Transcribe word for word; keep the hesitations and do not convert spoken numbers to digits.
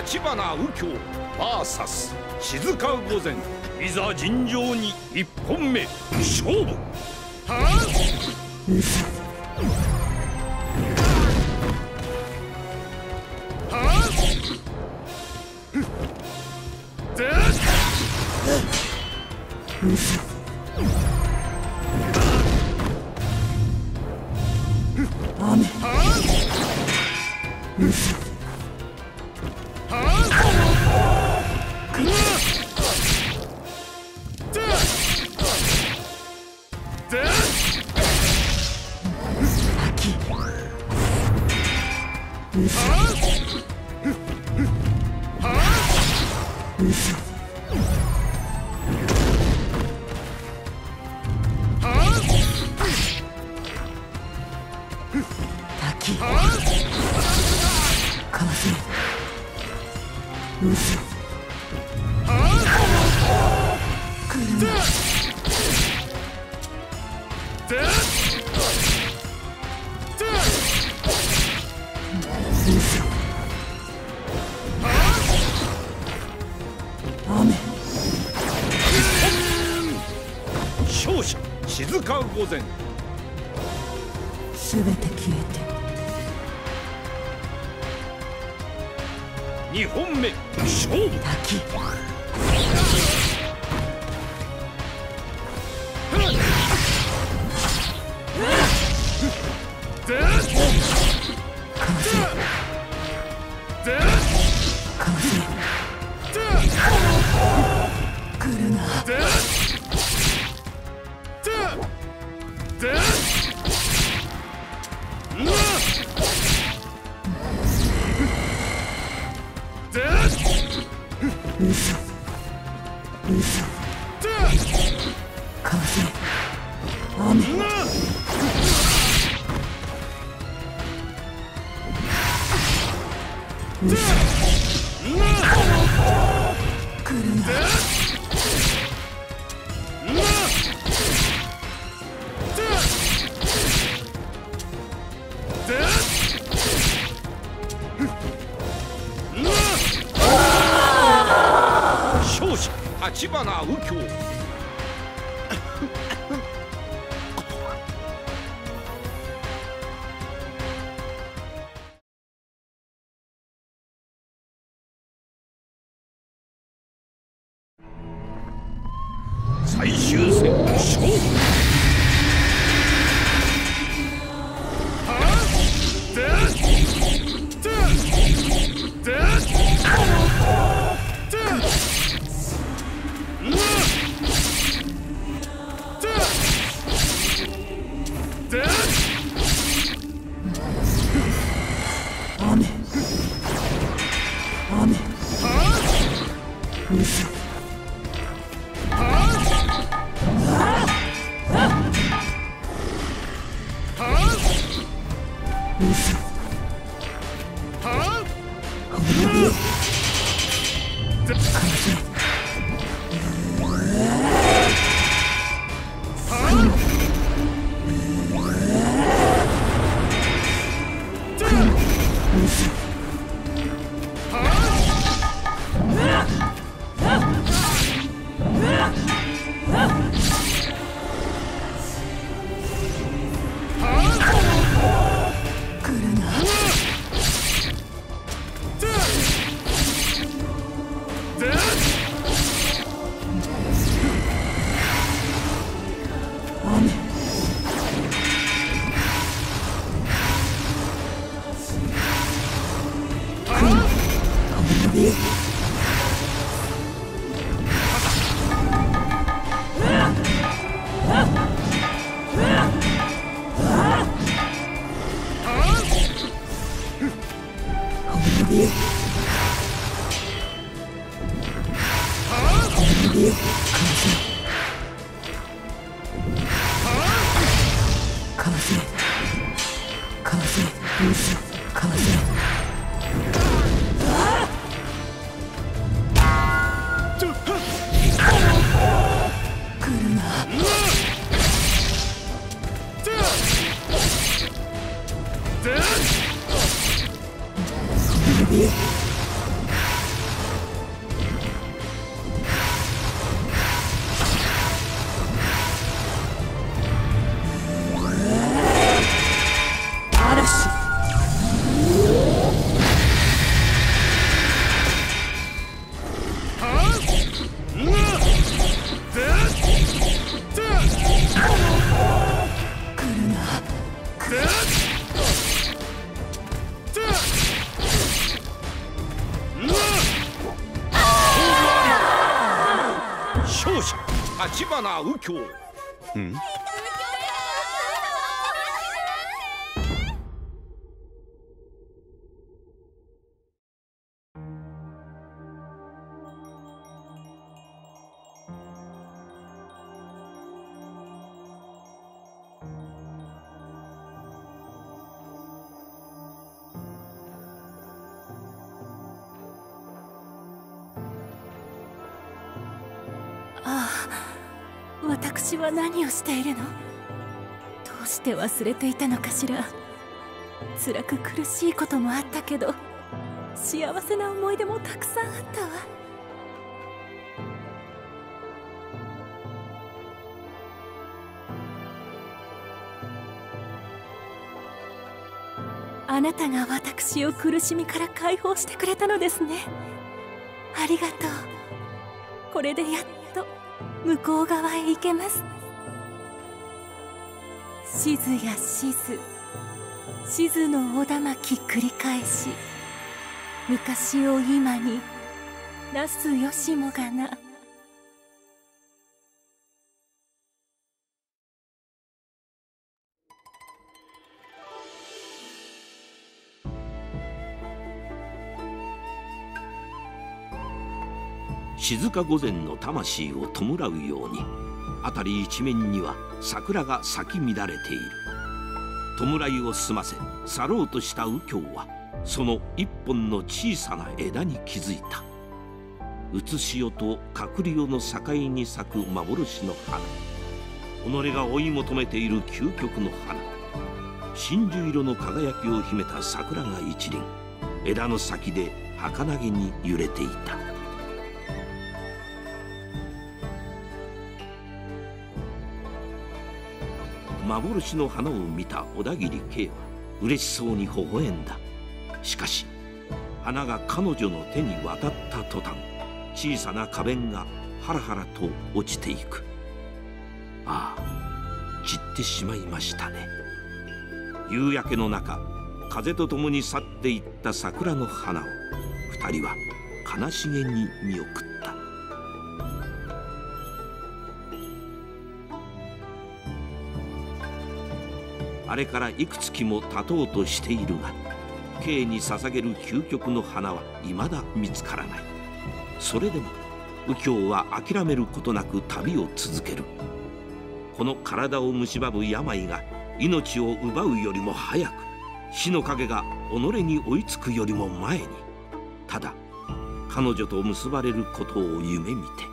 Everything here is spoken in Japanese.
橘右京 ブイエス 静御前、いざ尋常に一本目勝負。はあはあぜっ立花右京。うん。私は何をしているの？どうして忘れていたのかしら。辛く苦しいこともあったけど、幸せな思い出もたくさんあったわ。あなたが私を苦しみから解放してくれたのですね。ありがとう。これでやっと向こう側へ行けます。しずやしず、しずのおだまき繰り返し、昔を今になすよしもがな。静か御前の魂を弔うように、辺り一面には桜が咲き乱れている。弔いを済ませ去ろうとした右京は、その一本の小さな枝に気づいた。写し代と隠り代の境に咲く幻の花、己が追い求めている究極の花。真珠色の輝きを秘めた桜が一輪、枝の先で儚げに揺れていた。幻の花を見た小田切圭は嬉しそうに微笑んだ。しかし花が彼女の手に渡った途端、小さな花弁がハラハラと落ちていく。ああ、散ってしまいましたね。夕焼けの中、風と共に去っていった桜の花を二人は悲しげに見送った。あれからいくつきも経とうとしているが、Kに捧げる究極の花は未だ見つからない。それでも右京は諦めることなく旅を続ける。この体を蝕む病が命を奪うよりも早く、火の影が己に追いつくよりも前に、ただ彼女と結ばれることを夢見て。